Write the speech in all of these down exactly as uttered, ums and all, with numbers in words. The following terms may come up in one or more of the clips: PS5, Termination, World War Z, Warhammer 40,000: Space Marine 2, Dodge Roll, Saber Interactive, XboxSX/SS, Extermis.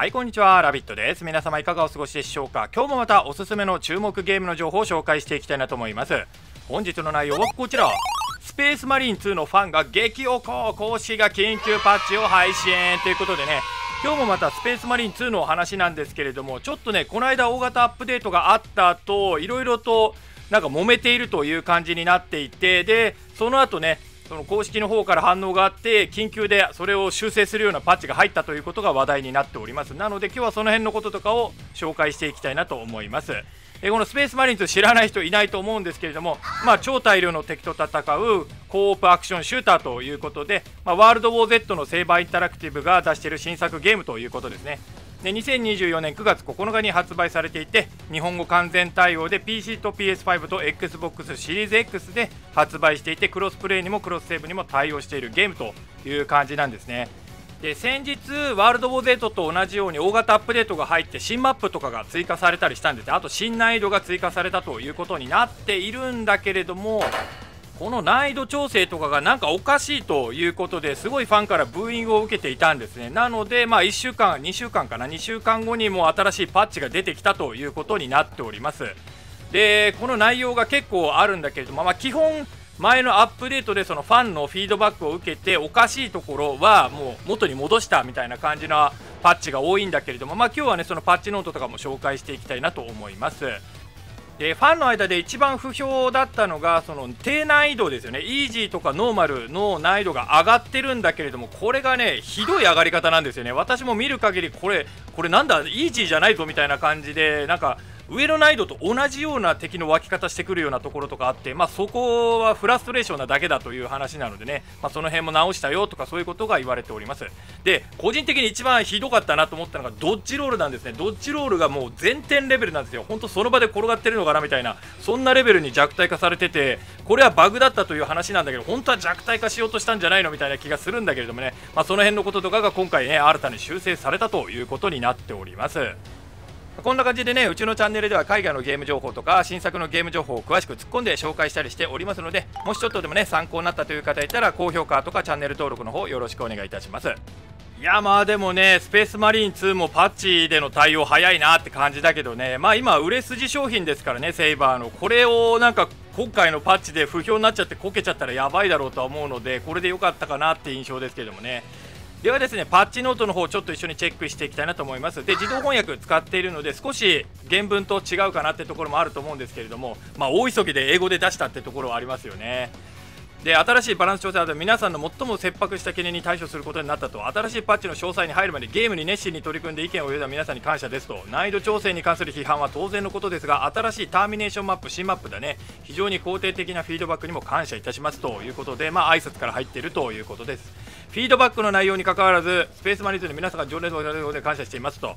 はい、こんにちは。ラビットです。皆様いかがお過ごしでしょうか。今日もまたおすすめの注目ゲームの情報を紹介していきたいなと思います。本日の内容はこちら。スペースマリンツーのファンが激おこ、公式が緊急パッチを配信ということでね、今日もまたスペースマリンツーのお話なんですけれども、ちょっとね、この間大型アップデートがあった後、いろいろとなんか揉めているという感じになっていて、で、その後ね、その公式の方から反応があって緊急でそれを修正するようなパッチが入ったということが話題になっております。なので今日はその辺のこととかを紹介していきたいなと思います。えこのスペースマリンズ知らない人いないと思うんですけれども、まあ、超大量の敵と戦うコープアクションシューターということで、まあ、ワールドウォー Z のセイバーインタラクティブが出している新作ゲームということですね。でにせんにじゅうよねんくがつここのかに発売されていて、日本語完全対応で ピーシー と ピーエスファイブ と エックスボックス シリーズ エックス で発売していて、クロスプレイにもクロスセーブにも対応しているゲームという感じなんですね。で先日ワールドウォー Z と同じように大型アップデートが入って新マップとかが追加されたりしたんです。あと新難易度が追加されたということになっているんだけれども、この難易度調整とかがなんかおかしいということですごいファンからブーイングを受けていたんですね。なのでまあいっしゅうかんにしゅうかんごにもう新しいパッチが出てきたということになっております。でこの内容が結構あるんだけれども、まあ、基本前のアップデートでそのファンのフィードバックを受けておかしいところはもう元に戻したみたいな感じのパッチが多いんだけれども、まあ、今日はねそのパッチノートとかも紹介していきたいなと思います。でファンの間で一番不評だったのがその低難易度ですよね。イージーとかノーマルの難易度が上がってるんだけれども、これがねひどい上がり方なんですよね。私も見る限りこれこれなんだイージーじゃないぞみたいな感じで、なんか上の難易度と同じような敵の湧き方してくるようなところとかあって、まあ、そこはフラストレーションなだけだという話なのでね、まあ、その辺も直したよとかそういうことが言われております。で個人的に一番ひどかったなと思ったのがドッジロールなんですね。ドッジロールがもう全点レベルなんですよ。本当その場で転がってるのかなみたいな、そんなレベルに弱体化されてて、これはバグだったという話なんだけど、本当は弱体化しようとしたんじゃないのみたいな気がするんだけれどもね、まあ、その辺のこととかが今回ね新たに修正されたということになっております。こんな感じでね、うちのチャンネルでは海外のゲーム情報とか新作のゲーム情報を詳しく突っ込んで紹介したりしておりますので、もしちょっとでもね参考になったという方いたら高評価とかチャンネル登録の方よろしくお願いいたします。いやまあでもね、スペースマリンツーもパッチでの対応早いなって感じだけどね、まあ今売れ筋商品ですからね、セイバーのこれをなんか今回のパッチで不評になっちゃってこけちゃったらやばいだろうとは思うので、これで良かったかなって印象ですけどもね。ではですね、パッチノートの方ちょっと一緒にチェックしていきたいなと思います。で自動翻訳使っているので少し原文と違うかなってところもあると思うんですけれども、まあ大急ぎで英語で出したってところはありますよね。で新しいバランス調整など皆さんの最も切迫した懸念に対処することになったと、新しいパッチの詳細に入るまでゲームに熱心に取り組んで意見を言うのは皆さんに感謝ですと。難易度調整に関する批判は当然のことですが、新しいターミネーションマップ新マップだね、非常に肯定的なフィードバックにも感謝いたしますということで、まあ挨拶から入っているということです。フィードバックの内容に関わらずスペースマリンズの皆さんが情熱をいただいたことで感謝していますと。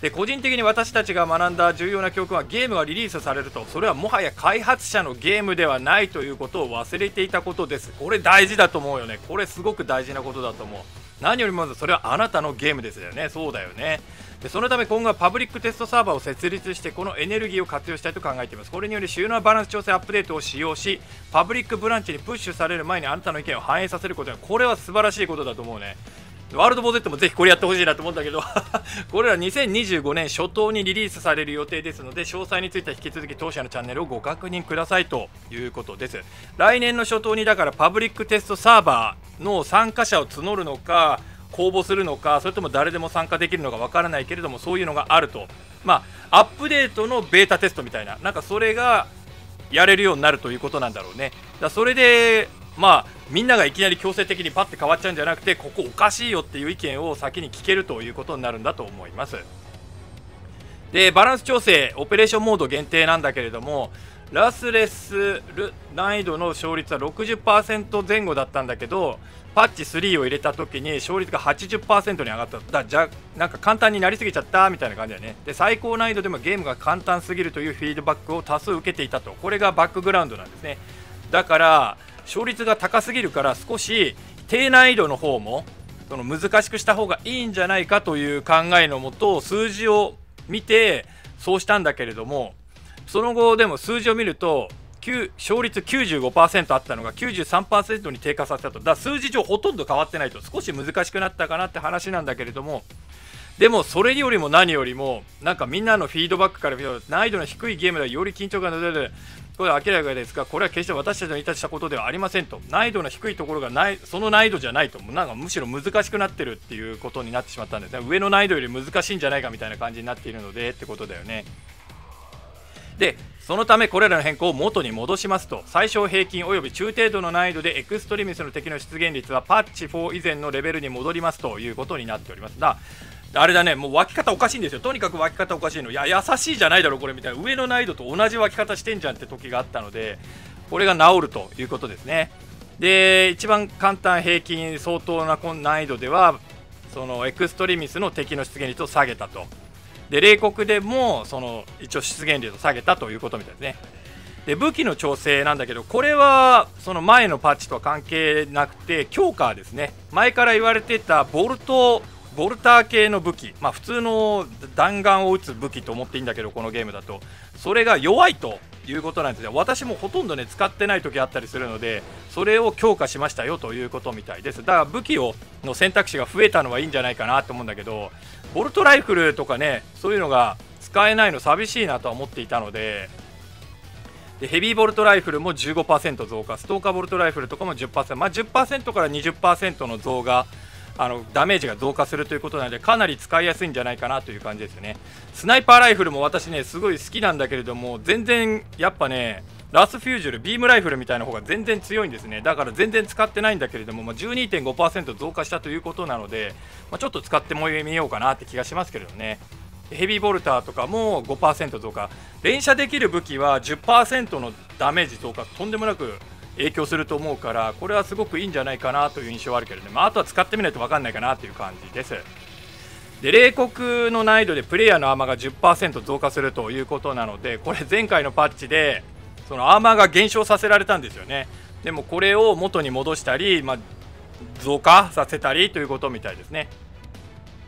で個人的に私たちが学んだ重要な教訓はゲームがリリースされるとそれはもはや開発者のゲームではないということを忘れていたことです。これ大事だと思うよね。これすごく大事なことだと思う。何よりもまずそれはあなたのゲームですよね。そうだよね。でそのため今後はパブリックテストサーバーを設立してこのエネルギーを活用したいと考えています。これにより主要なバランス調整アップデートを使用しパブリックブランチにプッシュされる前にあなたの意見を反映させることが、これは素晴らしいことだと思うね。ワールドウォー Z もぜひこれやってほしいなと思うんだけどこれらにせんにじゅうごねんしょとうにリリースされる予定ですので詳細については引き続き当社のチャンネルをご確認くださいということです。来年の初頭にだからパブリックテストサーバーの参加者を募るのか公募するのか、それとも誰でも参加できるのかわからないけれども、そういうのがあると、まあアップデートのベータテストみたいな、なんかそれがやれるようになるということなんだろうね。だからそれでまあみんながいきなり強制的にパッて変わっちゃうんじゃなくて、ここおかしいよっていう意見を先に聞けるということになるんだと思います。でバランス調整オペレーションモード限定なんだけれども、ラスレス難易度の勝率は ろくじゅっパーセント 前後だったんだけどパッチスリーを入れた時に勝率が はちじゅっパーセント に上がった。だじゃなんか簡単になりすぎちゃったみたいな感じだよね。で最高難易度でもゲームが簡単すぎるというフィードバックを多数受けていたと。これがバックグラウンドなんですね。だから勝率が高すぎるから少し低難易度の方もその難しくした方がいいんじゃないかという考えのもと数字を見てそうしたんだけれども、その後でも数字を見ると勝率 きゅうじゅうごパーセント あったのが きゅうじゅうさんパーセント に低下させたと。だから数字上ほとんど変わってないと、少し難しくなったかなって話なんだけれども、でもそれよりも何よりもなんかみんなのフィードバックから見ると難易度の低いゲームではより緊張感が出るこれは明らかですが、これは決して私たちのいたしたことではありませんと、難易度の低いところがない、その難易度じゃないと、なんかむしろ難しくなってるっていうことになってしまったんですね。上の難易度より難しいんじゃないかみたいな感じになっているのでってことだよね。で、そのためこれらの変更を元に戻しますと、最小平均および中程度の難易度でエクストリミスの敵の出現率はパッチフォー以前のレベルに戻りますということになっております。だあれだね、もう脇方おかしいんですよ。とにかく脇方おかしいの。いや、優しいじゃないだろ、これみたいな。上の難易度と同じ脇方してんじゃんって時があったので、これが治るということですね。で、一番簡単平均相当な難易度では、そのエクストリミスの敵の出現率を下げたと。で、冷酷でも、その、一応出現率を下げたということみたいですね。で、武器の調整なんだけど、これは、その前のパッチとは関係なくて、強化ですね。前から言われてたボルト、ボルター系の武器、まあ、普通の弾丸を撃つ武器と思っていいんだけど、このゲームだとそれが弱いということなんですよ。私もほとんどね使ってない時あったりするので、それを強化しましたよということみたいです。だから武器をの選択肢が増えたのはいいんじゃないかなと思うんだけど、ボルトライフルとかね、そういうのが使えないの寂しいなとは思っていたので。で、ヘビーボルトライフルも じゅうごパーセント 増加、ストーカーボルトライフルとかも じゅっパーセント、まあ、じゅっパーセント から にじゅっパーセント の増加、あのダメージが増加するということなので、かなり使いやすいんじゃないかなという感じですよね。スナイパーライフルも私ねすごい好きなんだけれども、全然やっぱねラスフュージュルビームライフルみたいな方が全然強いんですね。だから全然使ってないんだけれども、まあ、じゅうにてんごパーセント 増加したということなので、まあ、ちょっと使ってもみようかなって気がしますけれどね。ヘビーボルターとかも ごパーセント 増加、連射できる武器は じゅっパーセント のダメージ増加、とんでもなく影響すると思うから、これはすごくいいんじゃないかなという印象はあるけれども、まあ、あとは使ってみないと分かんないかなという感じです。で、冷酷の難易度でプレイヤーのアーマーが じゅっパーセント 増加するということなので、これ前回のパッチでそのアーマーが減少させられたんですよね。でもこれを元に戻したり、まあ、増加させたりということみたいですね。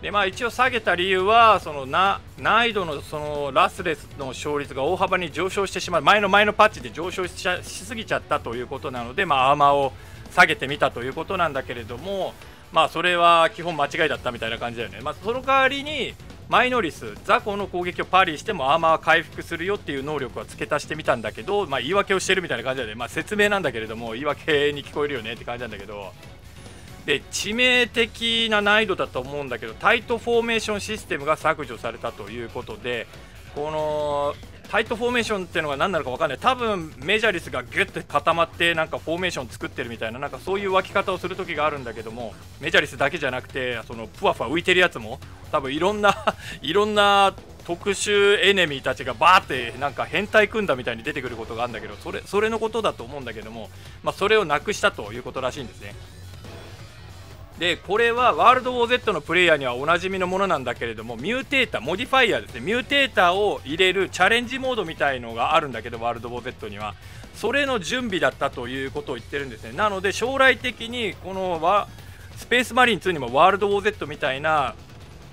で、まあ、一応下げた理由はそのな難易度 の, そのラスレスの勝率が大幅に上昇してしまう、前の前のパッチで上昇 し, しすぎちゃったということなので、まあ、アーマーを下げてみたということなんだけれども、まあ、それは基本間違いだったみたいな感じだよね。まあ、その代わりにマイノリス、ザコの攻撃をパリしてもアーマーは回復するよっていう能力は付け足してみたんだけど、まあ、言い訳をしてるみたいな感じだよね。まあ、説明なんだけれども言い訳に聞こえるよねって感じなんだけど。で、致命的な難易度だと思うんだけど、タイトフォーメーションシステムが削除されたということで、このタイトフォーメーションっていうのが何なのか分かんない、多分メジャリスがギュッて固まってなんかフォーメーション作ってるみたいな、なんかそういう分け方をする時があるんだけども、メジャリスだけじゃなくてそのふわふわ浮いてるやつも多分いろんないろんな特殊エネミーたちがバーってなんか変態組んだみたいに出てくることがあるんだけど、それそれのことだと思うんだけども、まあ、それをなくしたということらしいんですね。で、これはワールド・ウォー・Z のプレイヤーにはおなじみのものなんだけれども、ミューテーター、モディファイヤーですね、ミューテーターを入れるチャレンジモードみたいのがあるんだけど、ワールド・ウォー・Z にはそれの準備だったということを言ってるんですね。なので将来的にこのスペースマリンツーにもワールド・ウォー・Z みたいな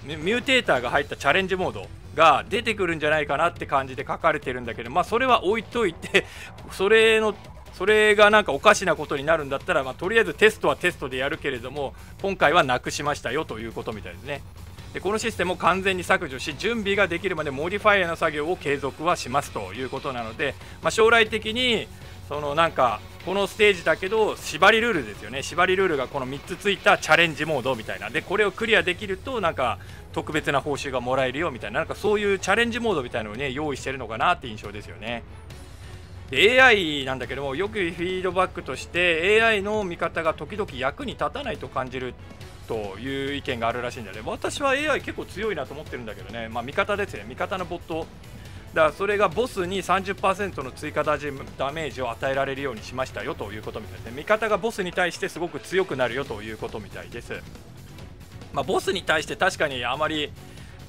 ミューテーターが入ったチャレンジモードが出てくるんじゃないかなって感じで書かれてるんだけど、まあそれは置いといて、それのそれがなんかおかしなことになるんだったら、まあ、とりあえずテストはテストでやるけれども、今回はなくしましたよということみたいですね。で、このシステムを完全に削除し、準備ができるまでモディファイアの作業を継続はしますということなので、まあ、将来的にそのなんかこのステージだけど縛りルールですよね、縛りルールがこのみっつついたチャレンジモードみたいな、でこれをクリアできるとなんか特別な報酬がもらえるよみたいな、なんかそういうチャレンジモードみたいなのをね用意してるのかなって印象ですよね。エーアイ なんだけども、よくフィードバックとして エーアイ の見方が時々役に立たないと感じるという意見があるらしいんだよね。私は エーアイ 結構強いなと思ってるんだけどね、まあ、味方ですね、味方のボットだから、それがボスに さんじゅっパーセント の追加ダメージを与えられるようにしましたよということみたいですね。味方がボスに対してすごく強くなるよということみたいです。まあ、ボスに対して確かにあまり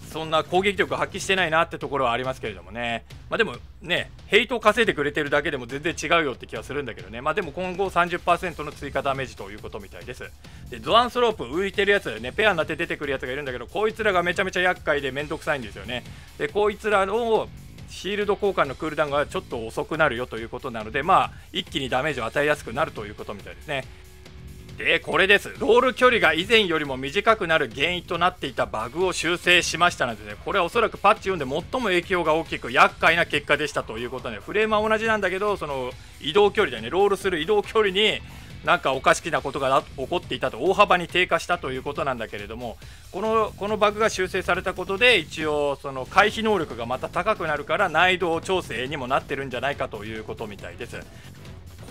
そんな攻撃力発揮してないなってところはありますけれどもね、まあ、でもねヘイトを稼いでくれてるだけでも全然違うよって気はするんだけどね、まあ、でも今後 さんじゅっパーセント の追加ダメージということみたいです。で、ゾアンスロープ浮いてるやつね、ペアになって出てくるやつがいるんだけど、こいつらがめちゃめちゃ厄介でめんどくさいんですよね。で、こいつらのシールド交換のクールダウンがちょっと遅くなるよということなので、まあ一気にダメージを与えやすくなるということみたいですね。で、これです。ロール距離が以前よりも短くなる原因となっていたバグを修正しましたので、ね、これはおそらくパッチよんで最も影響が大きく厄介な結果でしたということで、フレームは同じなんだけど、その移動距離だよね、ロールする移動距離になんかおかしなことが起こっていたと、大幅に低下したということなんだけれども、この、このバグが修正されたことで、一応その回避能力がまた高くなるから難易度調整にもなってるんじゃないかということみたいです。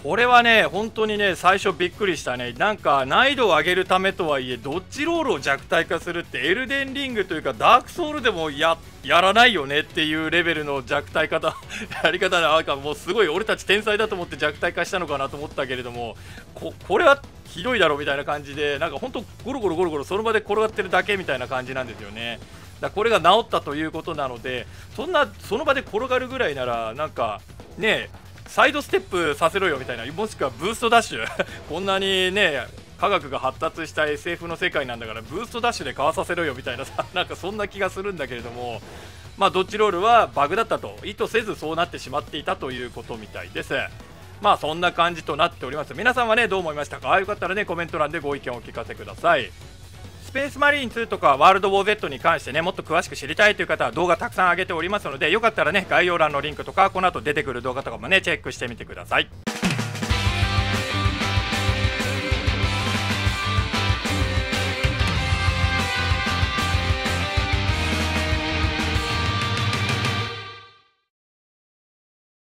これはね、本当にね、最初びっくりしたね。なんか難易度を上げるためとはいえ、ドッジロールを弱体化するってエルデンリングというかダークソウルでも や, やらないよねっていうレベルの弱体化だやり方で、なんかもうすごい俺たち天才だと思って弱体化したのかなと思ったけれども、 こ, これはひどいだろみたいな感じで、なんか本当ゴロゴロゴロゴロその場で転がってるだけみたいな感じなんですよね。だこれが治ったということなので、そんなその場で転がるぐらいならなんかねえ、サイドステップさせろよみたいな、もしくはブーストダッシュこんなにね科学が発達した エスエフ の世界なんだから、ブーストダッシュでかわさせろよみたいなさ、なんかそんな気がするんだけれども、まあドッジロールはバグだったと、意図せずそうなってしまっていたということみたいです。まあそんな感じとなっております。皆さんはね、どう思いましたか？よかったらね、コメント欄でご意見をお聞かせください。スペースマリーンツーとかワールドウォー Z に関してね、もっと詳しく知りたいという方は動画たくさん上げておりますので、よかったらね、概要欄のリンクとか、この後出てくる動画とかもね、チェックしてみてください。